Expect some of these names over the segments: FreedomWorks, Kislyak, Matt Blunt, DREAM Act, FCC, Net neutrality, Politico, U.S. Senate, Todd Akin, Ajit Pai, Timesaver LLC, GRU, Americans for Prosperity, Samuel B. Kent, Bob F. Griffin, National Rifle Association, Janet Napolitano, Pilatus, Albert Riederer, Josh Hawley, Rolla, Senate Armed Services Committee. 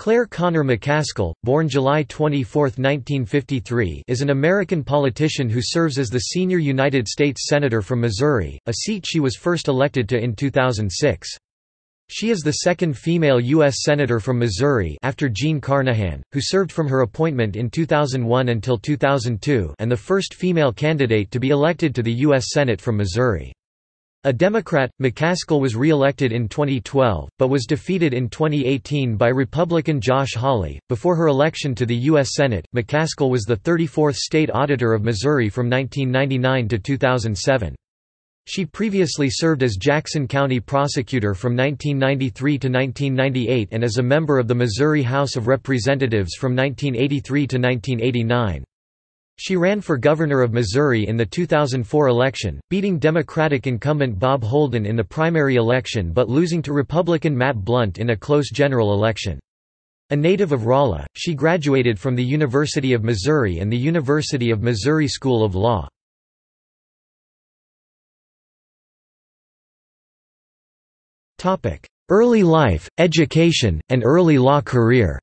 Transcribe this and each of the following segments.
Claire Connor McCaskill, born July 24, 1953, is an American politician who serves as the senior United States Senator from Missouri, a seat she was first elected to in 2006. She is the second female U.S. Senator from Missouri after Jean Carnahan, who served from her appointment in 2001 until 2002, and the first female candidate to be elected to the U.S. Senate from Missouri. A Democrat, McCaskill was re-elected in 2012, but was defeated in 2018 by Republican Josh Hawley. Before her election to the U.S. Senate, McCaskill was the 34th state auditor of Missouri from 1999 to 2007. She previously served as Jackson County prosecutor from 1993 to 1998 and as a member of the Missouri House of Representatives from 1983 to 1989. She ran for governor of Missouri in the 2004 election, beating Democratic incumbent Bob Holden in the primary election but losing to Republican Matt Blunt in a close general election. A native of Rolla, she graduated from the University of Missouri and the University of Missouri School of Law. Early life, education, and early law career.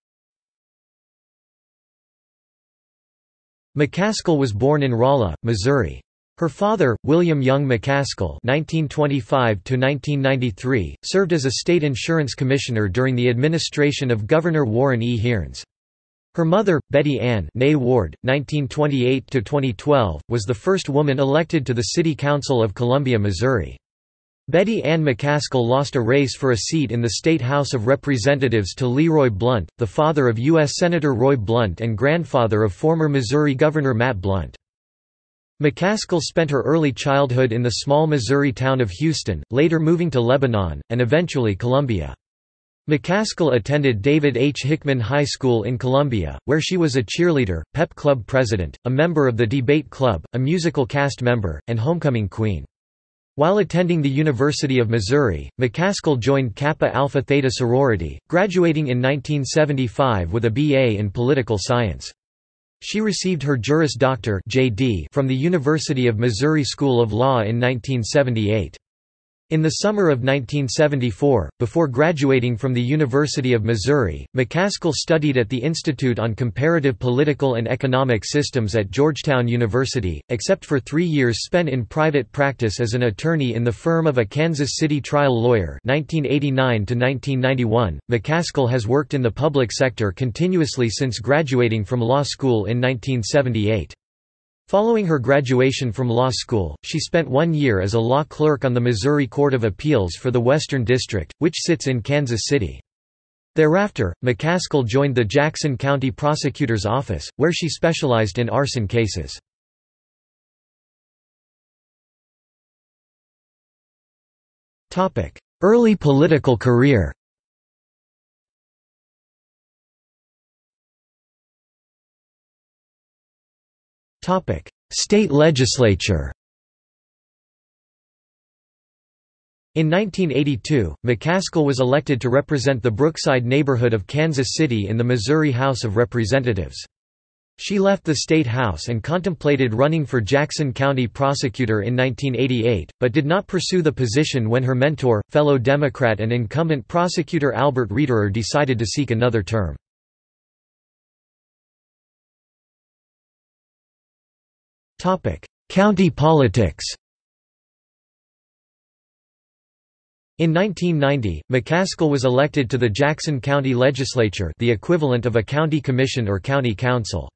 McCaskill was born in Rolla, Missouri. Her father, William Young McCaskill (1925–1993), served as a state insurance commissioner during the administration of Governor Warren E. Hearnes. Her mother, Betty Ann (née Ward, 1928–2012), was the first woman elected to the City Council of Columbia, Missouri. Betty Ann McCaskill lost a race for a seat in the State House of Representatives to Leroy Blunt, the father of U.S. Senator Roy Blunt and grandfather of former Missouri Governor Matt Blunt. McCaskill spent her early childhood in the small Missouri town of Houston, later moving to Lebanon, and eventually Columbia. McCaskill attended David H. Hickman High School in Columbia, where she was a cheerleader, pep club president, a member of the debate club, a musical cast member, and homecoming queen. While attending the University of Missouri, McCaskill joined Kappa Alpha Theta sorority, graduating in 1975 with a B.A. in political science. She received her Juris Doctor (J.D.) from the University of Missouri School of Law in 1978. In the summer of 1974, before graduating from the University of Missouri, McCaskill studied at the Institute on Comparative Political and Economic Systems at Georgetown University, except for 3 years spent in private practice as an attorney in the firm of a Kansas City trial lawyer (1989–1991). McCaskill has worked in the public sector continuously since graduating from law school in 1978. Following her graduation from law school, she spent 1 year as a law clerk on the Missouri Court of Appeals for the Western District, which sits in Kansas City. Thereafter, McCaskill joined the Jackson County Prosecutor's Office, where she specialized in arson cases. Early political career. State legislature. In 1982, McCaskill was elected to represent the Brookside neighborhood of Kansas City in the Missouri House of Representatives. She left the State House and contemplated running for Jackson County Prosecutor in 1988, but did not pursue the position when her mentor, fellow Democrat and incumbent prosecutor Albert Riederer decided to seek another term. County politics. In 1990, McCaskill was elected to the Jackson County Legislature, the equivalent of a county commission or county council.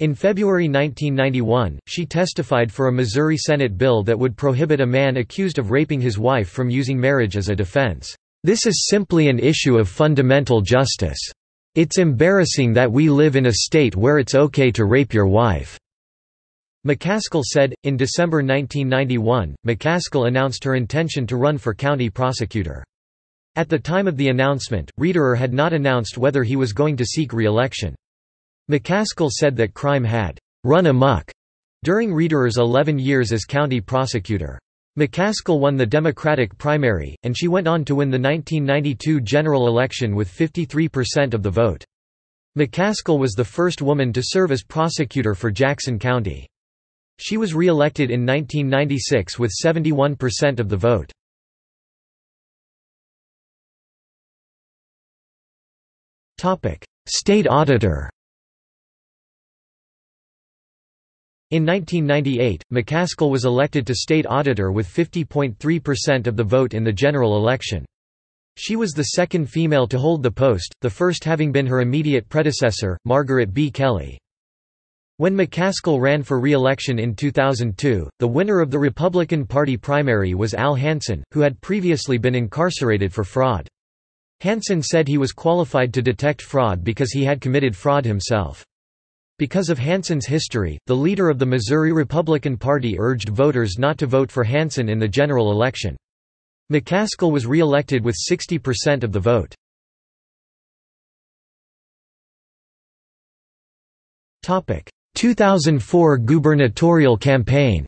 In February 1991, she testified for a Missouri Senate bill that would prohibit a man accused of raping his wife from using marriage as a defense. "This is simply an issue of fundamental justice. It's embarrassing that we live in a state where it's okay to rape your wife." McCaskill said. In December 1991, McCaskill announced her intention to run for county prosecutor. At the time of the announcement, Riederer had not announced whether he was going to seek re-election. McCaskill said that crime had run amok during Riederer's 11 years as county prosecutor. McCaskill won the Democratic primary, and she went on to win the 1992 general election with 53% of the vote. McCaskill was the first woman to serve as prosecutor for Jackson County. She was re-elected in 1996 with 71% of the vote. State auditor. In 1998, McCaskill was elected to state auditor with 50.3% of the vote in the general election. She was the second female to hold the post, the first having been her immediate predecessor, Margaret B. Kelly. When McCaskill ran for re-election in 2002, the winner of the Republican Party primary was Al Hansen, who had previously been incarcerated for fraud. Hansen said he was qualified to detect fraud because he had committed fraud himself. Because of Hansen's history, the leader of the Missouri Republican Party urged voters not to vote for Hansen in the general election. McCaskill was re-elected with 60% of the vote. Topic: 2004 gubernatorial campaign.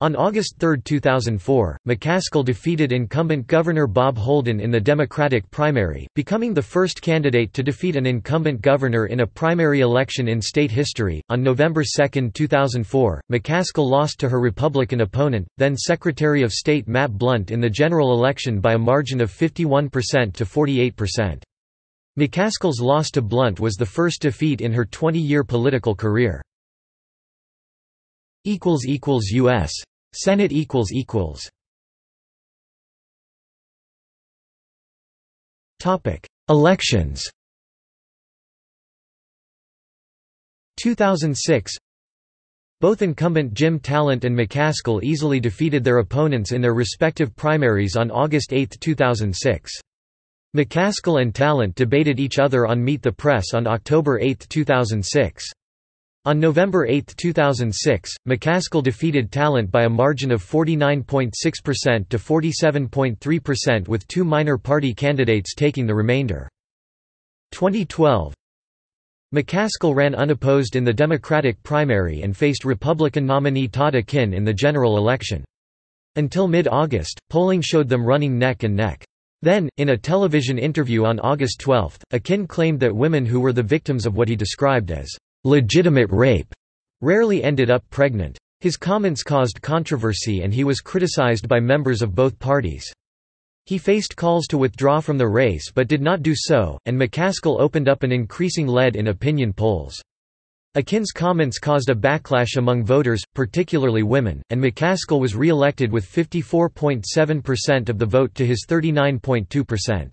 On August 3, 2004, McCaskill defeated incumbent Governor Bob Holden in the Democratic primary, becoming the first candidate to defeat an incumbent governor in a primary election in state history. On November 2, 2004, McCaskill lost to her Republican opponent, then Secretary of State Matt Blunt, in the general election by a margin of 51% to 48%. McCaskill's loss to Blunt was the first defeat in her 20-year political career. U.S. Senate Topic: Elections. 2006. Both incumbent Jim Talent and McCaskill easily defeated their opponents in their respective primaries on August 8, 2006. McCaskill and Talent debated each other on Meet the Press on October 8, 2006. On November 8, 2006, McCaskill defeated Talent by a margin of 49.6% to 47.3%, with two minor party candidates taking the remainder. 2012. McCaskill ran unopposed in the Democratic primary and faced Republican nominee Todd Akin in the general election. Until mid-August, polling showed them running neck and neck. Then, in a television interview on August 12, Akin claimed that women who were the victims of what he described as legitimate rape rarely ended up pregnant. His comments caused controversy and he was criticized by members of both parties. He faced calls to withdraw from the race but did not do so, and McCaskill opened up an increasing lead in opinion polls. Akin's comments caused a backlash among voters, particularly women, and McCaskill was re-elected with 54.7% of the vote to his 39.2%.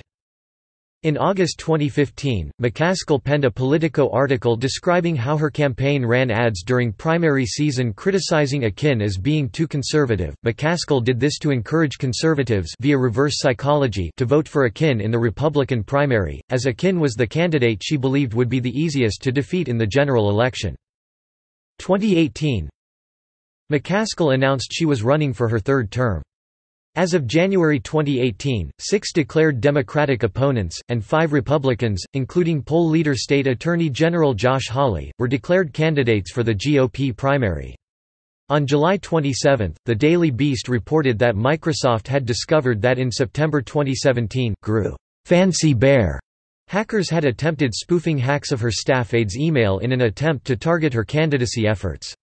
In August 2015, McCaskill penned a Politico article describing how her campaign ran ads during primary season criticizing Akin as being too conservative. McCaskill did this to encourage conservatives via reverse psychology to vote for Akin in the Republican primary, as Akin was the candidate she believed would be the easiest to defeat in the general election. 2018. McCaskill announced she was running for her third term. As of January 2018, 6 declared Democratic opponents, and 5 Republicans, including poll leader State Attorney General Josh Hawley, were declared candidates for the GOP primary. On July 27, the Daily Beast reported that Microsoft had discovered that in September 2017, GRU Fancy Bear hackers had attempted spoofing hacks of her staff aide's email in an attempt to target her candidacy efforts.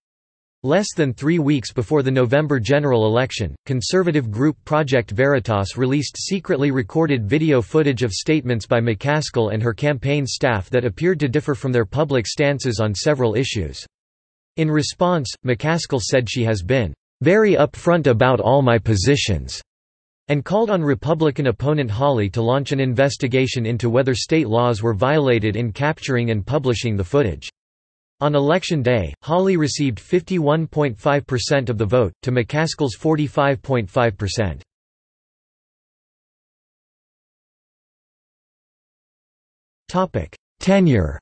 Less than 3 weeks before the November general election, conservative group Project Veritas released secretly recorded video footage of statements by McCaskill and her campaign staff that appeared to differ from their public stances on several issues. In response, McCaskill said she has been "very upfront about all my positions," and called on Republican opponent Hawley to launch an investigation into whether state laws were violated in capturing and publishing the footage. On election day, Hawley received 51.5% of the vote, to McCaskill's 45.5%. == Tenure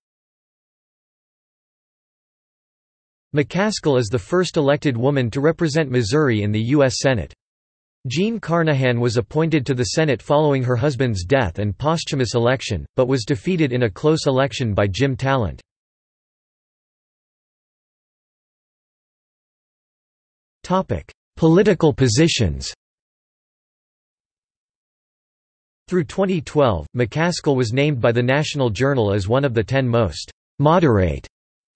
== McCaskill is the first elected woman to represent Missouri in the U.S. Senate. Jean Carnahan was appointed to the Senate following her husband's death and posthumous election, but was defeated in a close election by Jim Talent. Political positions. Through 2012, McCaskill was named by the National Journal as one of the 10 most «moderate»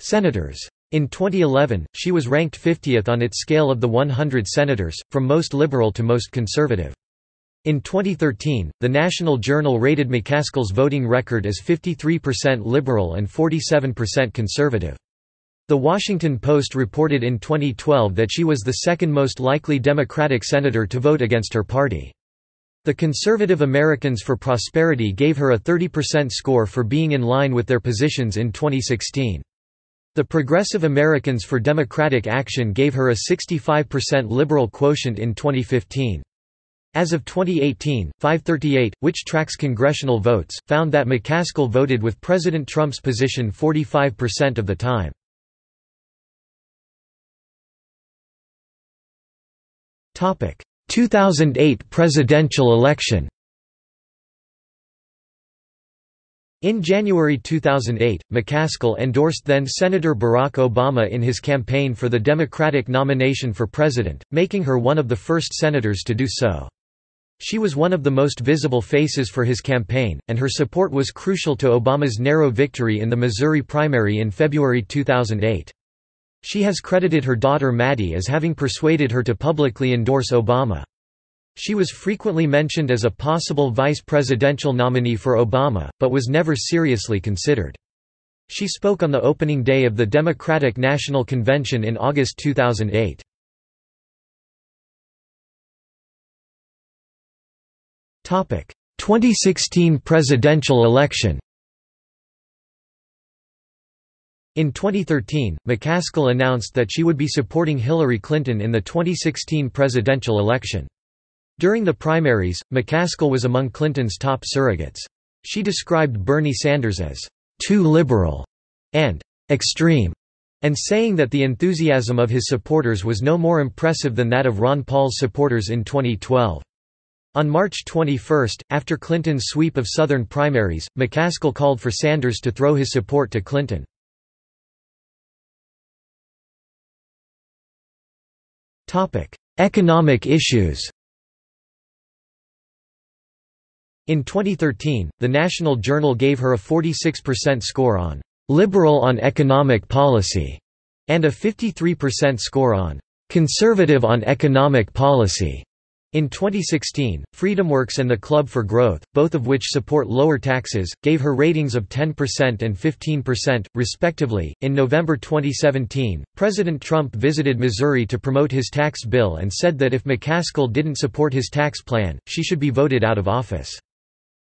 senators. In 2011, she was ranked 50th on its scale of the 100 senators, from most liberal to most conservative. In 2013, the National Journal rated McCaskill's voting record as 53% liberal and 47% conservative. The Washington Post reported in 2012 that she was the second most likely Democratic senator to vote against her party. The conservative Americans for Prosperity gave her a 30% score for being in line with their positions in 2016. The progressive Americans for Democratic Action gave her a 65% liberal quotient in 2015. As of 2018, 538, which tracks congressional votes, found that McCaskill voted with President Trump's position 45% of the time. Topic: 2008 presidential election. In January 2008, McCaskill endorsed then-Senator Barack Obama in his campaign for the Democratic nomination for president, making her one of the first senators to do so. She was one of the most visible faces for his campaign, and her support was crucial to Obama's narrow victory in the Missouri primary in February 2008. She has credited her daughter Maddie as having persuaded her to publicly endorse Obama. She was frequently mentioned as a possible vice presidential nominee for Obama, but was never seriously considered. She spoke on the opening day of the Democratic National Convention in August 2008. Topic: 2016 presidential election. In 2013, McCaskill announced that she would be supporting Hillary Clinton in the 2016 presidential election. During the primaries, McCaskill was among Clinton's top surrogates. She described Bernie Sanders as too liberal and extreme, and saying that the enthusiasm of his supporters was no more impressive than that of Ron Paul's supporters in 2012. On March 21, after Clinton's sweep of Southern primaries, McCaskill called for Sanders to throw his support to Clinton. Topic: Economic issues. In 2013, the National Journal gave her a 46% score on liberal on economic policy and a 53% score on conservative on economic policy. In 2016, FreedomWorks and the Club for Growth, both of which support lower taxes, gave her ratings of 10% and 15%, respectively. In November 2017, President Trump visited Missouri to promote his tax bill and said that if McCaskill didn't support his tax plan, she should be voted out of office.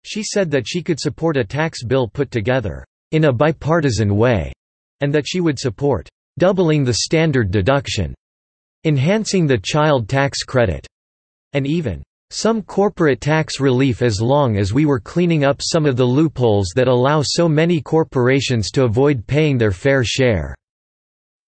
She said that she could support a tax bill put together in a bipartisan way, and that she would support doubling the standard deduction, enhancing the child tax credit, and even some corporate tax relief as long as we were cleaning up some of the loopholes that allow so many corporations to avoid paying their fair share.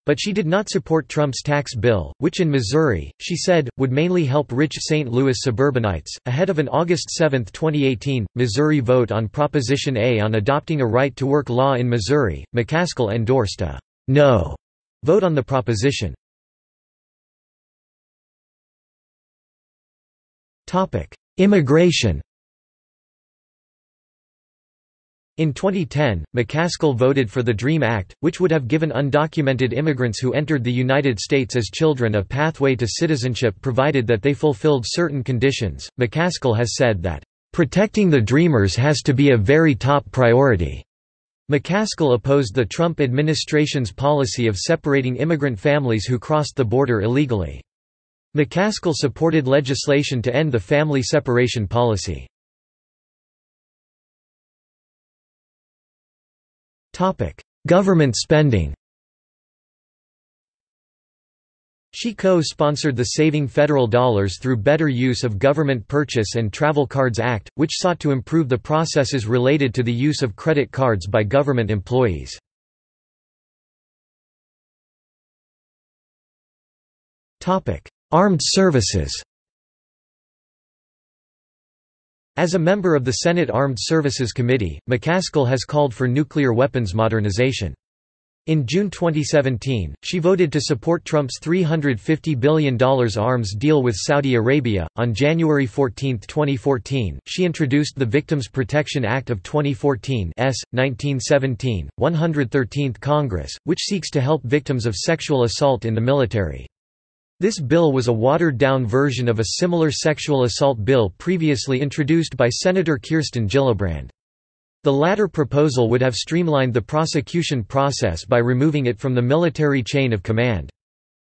But she did not support Trump's tax bill, which in Missouri, she said, would mainly help rich St. Louis suburbanites. Ahead of an August 7, 2018, Missouri vote on Proposition A on adopting a right-to-work law in Missouri, McCaskill endorsed a no vote on the proposition. Immigration. In 2010, McCaskill voted for the DREAM Act, which would have given undocumented immigrants who entered the United States as children a pathway to citizenship provided that they fulfilled certain conditions. McCaskill has said that, "...protecting the Dreamers has to be a very top priority." McCaskill opposed the Trump administration's policy of separating immigrant families who crossed the border illegally. McCaskill supported legislation to end the family separation policy. Government spending. She co-sponsored the Saving Federal Dollars Through Better Use of Government Purchase and Travel Cards Act, which sought to improve the processes related to the use of credit cards by government employees. Armed Services. As a member of the Senate Armed Services Committee, McCaskill has called for nuclear weapons modernization. In June 2017, she voted to support Trump's $350 billion arms deal with Saudi Arabia. On January 14, 2014, she introduced the Victims Protection Act of 2014 S. 1917, 113th Congress, which seeks to help victims of sexual assault in the military. This bill was a watered-down version of a similar sexual assault bill previously introduced by Senator Kirsten Gillibrand. The latter proposal would have streamlined the prosecution process by removing it from the military chain of command.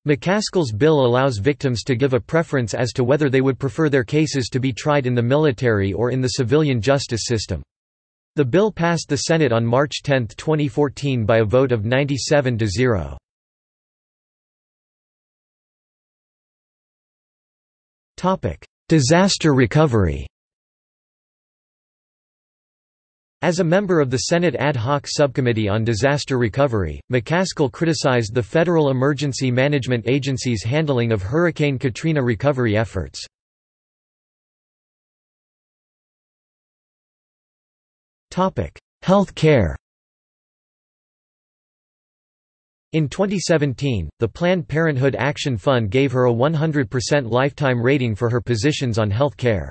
McCaskill's bill allows victims to give a preference as to whether they would prefer their cases to be tried in the military or in the civilian justice system. The bill passed the Senate on March 10, 2014 by a vote of 97-0. Disaster recovery. As a member of the Senate Ad Hoc Subcommittee on Disaster Recovery, McCaskill criticized the Federal Emergency Management Agency's handling of Hurricane Katrina recovery efforts. Health care. In 2017, the Planned Parenthood Action Fund gave her a 100% lifetime rating for her positions on health care.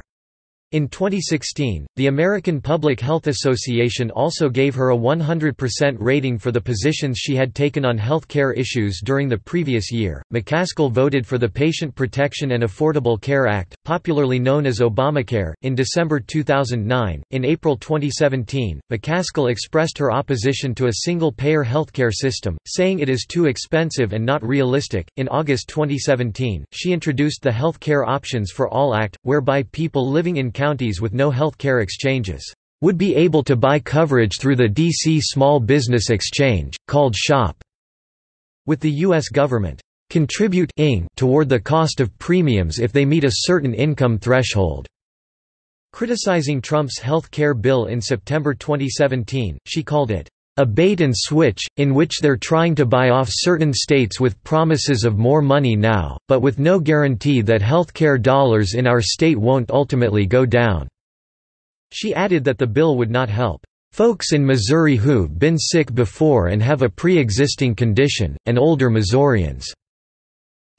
In 2016, the American Public Health Association also gave her a 100% rating for the positions she had taken on health care issues during the previous year. McCaskill voted for the Patient Protection and Affordable Care Act, popularly known as Obamacare, in December 2009. In April 2017, McCaskill expressed her opposition to a single-payer healthcare system, saying it is too expensive and not realistic. In August 2017, she introduced the Health Care Options for All Act, whereby people living in counties with no health care exchanges would be able to buy coverage through the D.C. Small Business Exchange, called SHOP, with the U.S. government contributing toward the cost of premiums if they meet a certain income threshold. Criticizing Trump's health care bill in September 2017, she called it a bait and switch, in which they're trying to buy off certain states with promises of more money now, but with no guarantee that healthcare dollars in our state won't ultimately go down." She added that the bill would not help "...folks in Missouri who've been sick before and have a pre-existing condition, and older Missourians."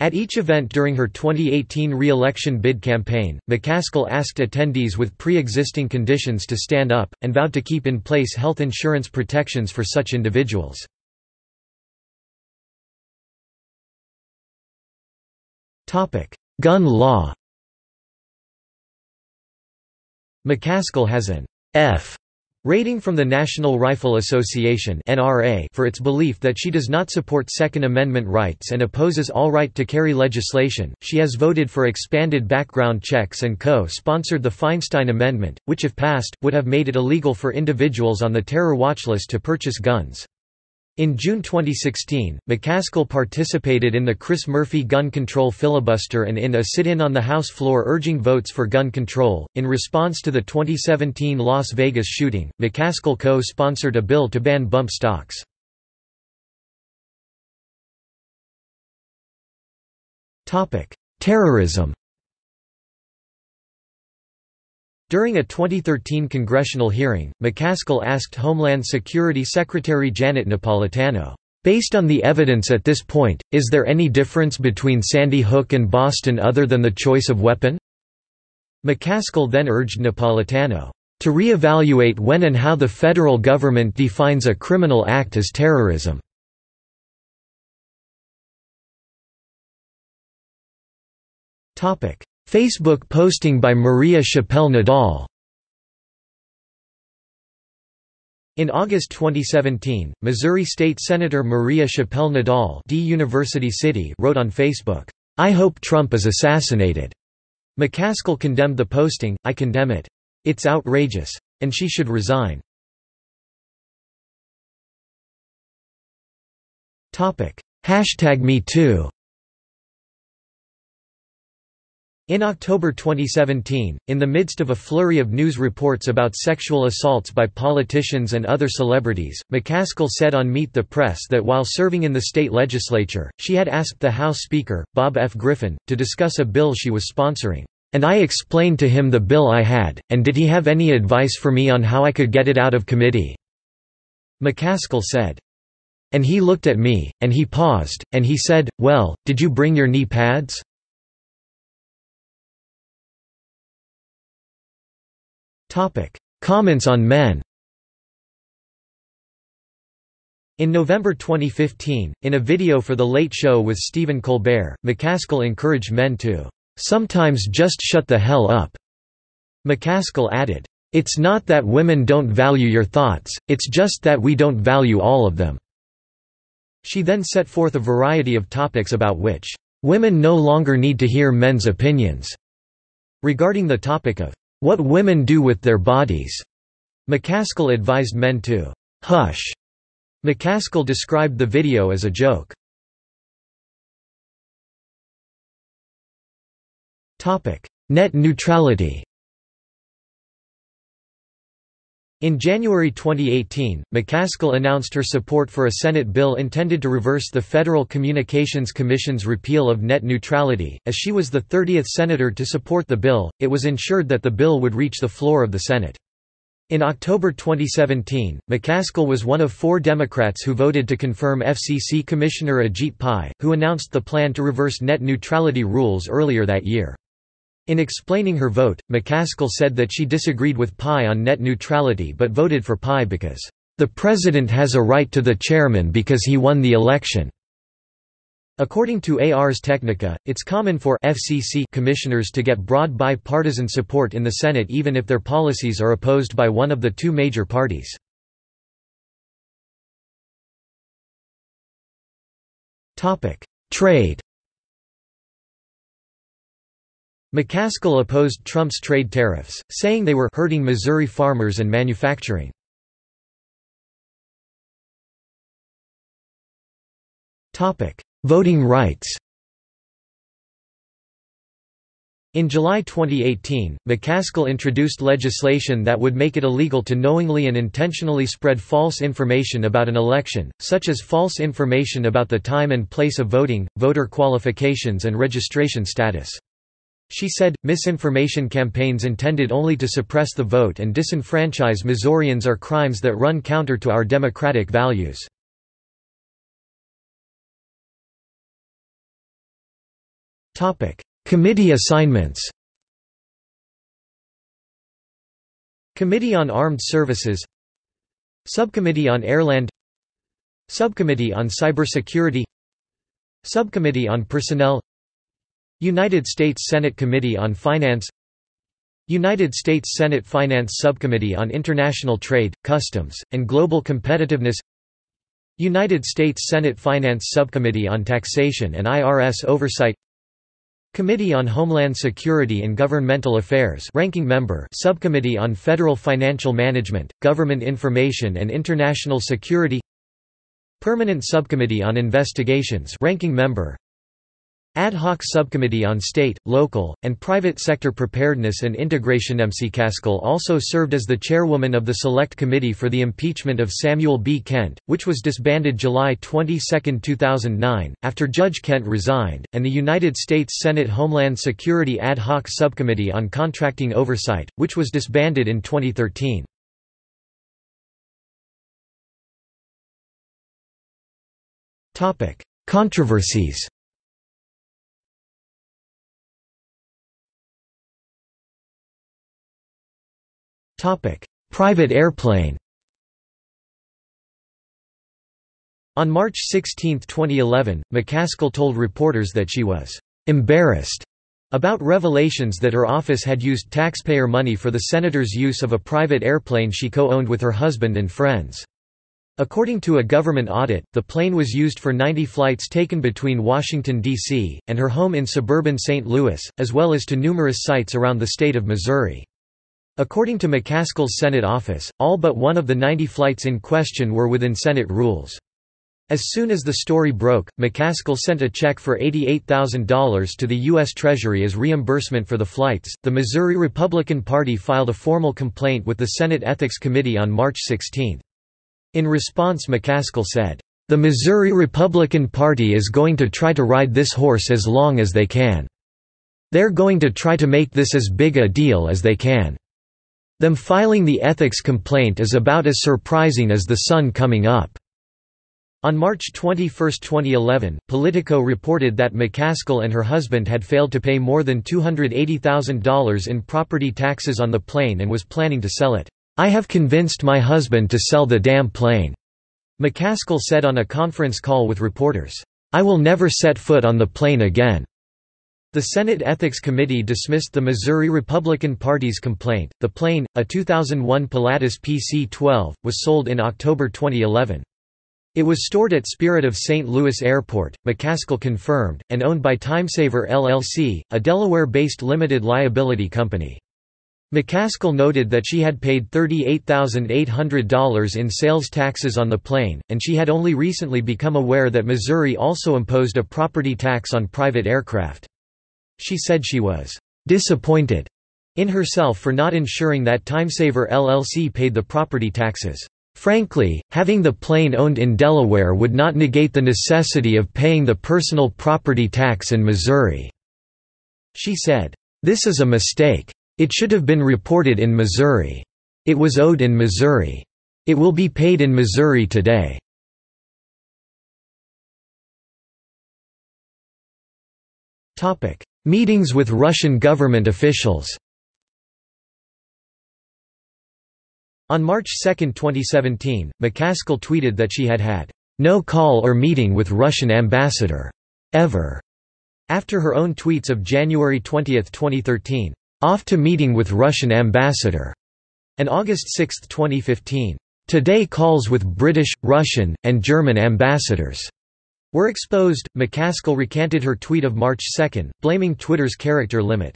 At each event during her 2018 re-election bid campaign, McCaskill asked attendees with pre-existing conditions to stand up, and vowed to keep in place health insurance protections for such individuals. Gun law. McCaskill has an F rating from the National Rifle Association (NRA) for its belief that she does not support Second Amendment rights and opposes all right-to-carry legislation. She has voted for expanded background checks and co-sponsored the Feinstein Amendment, which if passed, would have made it illegal for individuals on the terror watch list to purchase guns. In June 2016, McCaskill participated in the Chris Murphy gun control filibuster and in a sit-in on the House floor urging votes for gun control. In response to the 2017 Las Vegas shooting, McCaskill co-sponsored a bill to ban bump stocks. Terrorism. During a 2013 congressional hearing, McCaskill asked Homeland Security Secretary Janet Napolitano, "Based on the evidence at this point, is there any difference between Sandy Hook and Boston other than the choice of weapon?" McCaskill then urged Napolitano to reevaluate when and how the federal government defines a criminal act as terrorism. Facebook posting by Maria Chappelle-Nadal. In August 2017, Missouri State Senator Maria Chappelle-Nadal (University City) wrote on Facebook, "I hope Trump is assassinated." McCaskill condemned the posting. "I condemn it. It's outrageous. And she should resign." #MeToo. In October 2017, in the midst of a flurry of news reports about sexual assaults by politicians and other celebrities, McCaskill said on Meet the Press that while serving in the state legislature, she had asked the House Speaker, Bob F. Griffin, to discuss a bill she was sponsoring. "And I explained to him the bill I had, and did he have any advice for me on how I could get it out of committee?" McCaskill said. "And he looked at me, and he paused, and he said, 'Well, did you bring your knee pads?'" Comments on men. In November 2015, in a video for The Late Show with Stephen Colbert, McCaskill encouraged men to "sometimes just shut the hell up." McCaskill added, "It's not that women don't value your thoughts, it's just that we don't value all of them." She then set forth a variety of topics about which women no longer need to hear men's opinions. Regarding the topic of what women do with their bodies, McCaskill advised men to hush. McCaskill described the video as a joke. Net neutrality. In January 2018, McCaskill announced her support for a Senate bill intended to reverse the Federal Communications Commission's repeal of net neutrality. As she was the 30th senator to support the bill, it was ensured that the bill would reach the floor of the Senate. In October 2017, McCaskill was one of four Democrats who voted to confirm FCC Commissioner Ajit Pai, who announced the plan to reverse net neutrality rules earlier that year. In explaining her vote, McCaskill said that she disagreed with Pai on net neutrality but voted for Pai because, "...the president has a right to the chairman because he won the election." According to Ars Technica, it's common for FCC commissioners to get broad bipartisan support in the Senate even if their policies are opposed by one of the two major parties. Trade. McCaskill opposed Trump's trade tariffs, saying they were hurting Missouri farmers and manufacturing. Voting rights. In July 2018, McCaskill introduced legislation that would make it illegal to knowingly and intentionally spread false information about an election, such as false information about the time and place of voting, voter qualifications and registration status. She said, misinformation campaigns intended only to suppress the vote and disenfranchise Missourians are crimes that run counter to our democratic values. Committee assignments. Committee on Armed Services, Subcommittee on Airland, Subcommittee on Cybersecurity, Subcommittee on Personnel, United States Senate Committee on Finance, United States Senate Finance Subcommittee on International Trade, Customs, and Global Competitiveness, United States Senate Finance Subcommittee on Taxation and IRS Oversight, Committee on Homeland Security and Governmental Affairs, ranking member, Subcommittee on Federal Financial Management, Government Information and International Security, Permanent Subcommittee on Investigations, ranking member, Ad hoc Subcommittee on State, Local, and Private Sector Preparedness and Integration. McCaskill also served as the chairwoman of the Select Committee for the Impeachment of Samuel B. Kent, which was disbanded July 22, 2009, after Judge Kent resigned, and the United States Senate Homeland Security Ad hoc Subcommittee on Contracting Oversight, which was disbanded in 2013. Topic: Controversies. Private airplane. On March 16, 2011, McCaskill told reporters that she was embarrassed about revelations that her office had used taxpayer money for the senator's use of a private airplane she co-owned with her husband and friends. According to a government audit, the plane was used for 90 flights taken between Washington, D.C., and her home in suburban St. Louis, as well as to numerous sites around the state of Missouri. According to McCaskill's Senate office, all but one of the 90 flights in question were within Senate rules. As soon as the story broke, McCaskill sent a check for $88,000 to the U.S. Treasury as reimbursement for the flights. The Missouri Republican Party filed a formal complaint with the Senate Ethics Committee on March 16. In response, McCaskill said, "The Missouri Republican Party is going to try to ride this horse as long as they can. They're going to try to make this as big a deal as they can. Them filing the ethics complaint is about as surprising as the sun coming up." On March 21, 2011, Politico reported that McCaskill and her husband had failed to pay more than $280,000 in property taxes on the plane and was planning to sell it. "I have convinced my husband to sell the damn plane. McCaskill said on a conference call with reporters, "I will never set foot on the plane again." The Senate Ethics Committee dismissed the Missouri Republican Party's complaint. The plane, a 2001 Pilatus PC-12, was sold in October 2011. It was stored at Spirit of St. Louis Airport, McCaskill confirmed, and owned by Timesaver LLC, a Delaware-based limited liability company. McCaskill noted that she had paid $38,800 in sales taxes on the plane, and she had only recently become aware that Missouri also imposed a property tax on private aircraft. She said she was disappointed in herself for not ensuring that Timesaver LLC paid the property taxes. Frankly, having the plane owned in Delaware would not negate the necessity of paying the personal property tax in Missouri. She said, "This is a mistake. It should have been reported in Missouri. It was owed in Missouri. It will be paid in Missouri today." Topic: Meetings with Russian government officials. On March 2, 2017, McCaskill tweeted that she had had no call or meeting with Russian ambassador ever. After her own tweets of January 20, 2013, "Off to meeting with Russian ambassador," and August 6, 2015, "Today calls with British, Russian, and German ambassadors," were exposed. McCaskill recanted her tweet of March 2, blaming Twitter's character limit.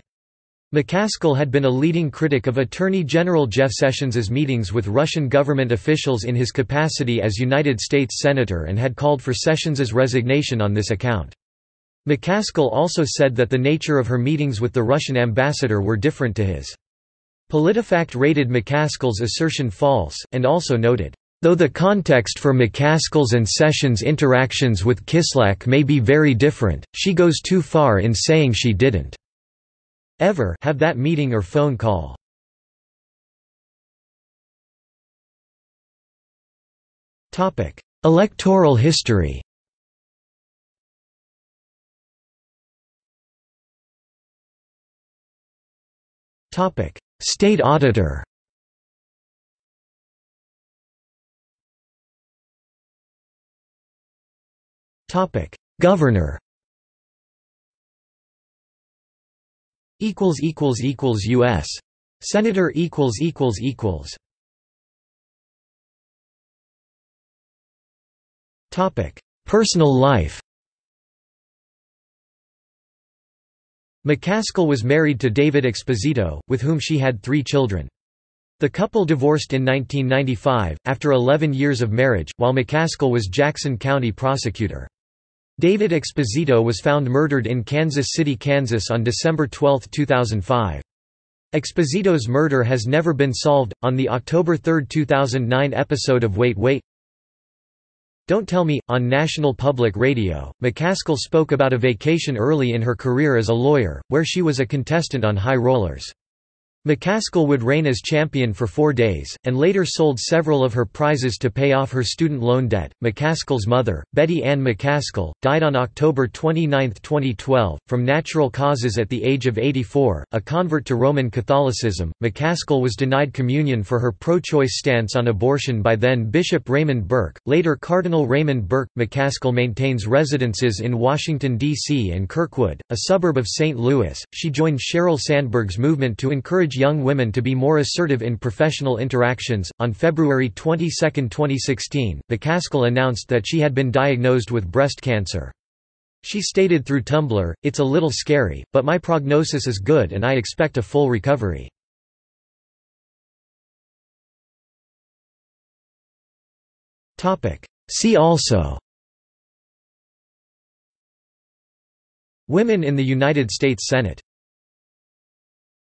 McCaskill had been a leading critic of Attorney General Jeff Sessions's meetings with Russian government officials in his capacity as United States Senator and had called for Sessions's resignation on this account. McCaskill also said that the nature of her meetings with the Russian ambassador were different to his. PolitiFact rated McCaskill's assertion false, and also noted, "Though the context for McCaskill's and Sessions' interactions with Kislyak may be very different, she goes too far in saying she didn't ever have that meeting or phone call." Topic: Electoral history. Topic: State auditor. Topic: Governor. U.S. Senator. Topic: Personal life. McCaskill was married to David Exposito, with whom she had 3 children. The couple divorced in 1995, after 11 years of marriage, while McCaskill was Jackson County prosecutor. David Exposito was found murdered in Kansas City, Kansas on December 12, 2005. Exposito's murder has never been solved. On the October 3, 2009 episode of Wait Wait, Don't Tell Me, on National Public Radio, McCaskill spoke about a vacation early in her career as a lawyer, where she was a contestant on High Rollers. McCaskill would reign as champion for 4 days, and later sold several of her prizes to pay off her student loan debt. McCaskill's mother, Betty Ann McCaskill, died on October 29, 2012, from natural causes at the age of 84. A convert to Roman Catholicism, McCaskill was denied communion for her pro-choice stance on abortion by then Bishop Raymond Burke, later Cardinal Raymond Burke. McCaskill maintains residences in Washington, D.C. and Kirkwood, a suburb of St. Louis. She joined Sheryl Sandberg's movement to encourage young women to be more assertive in professional interactions. On February 22, 2016, McCaskill announced that she had been diagnosed with breast cancer. She stated through Tumblr, "It's a little scary, but my prognosis is good and I expect a full recovery." See also: Women in the United States Senate.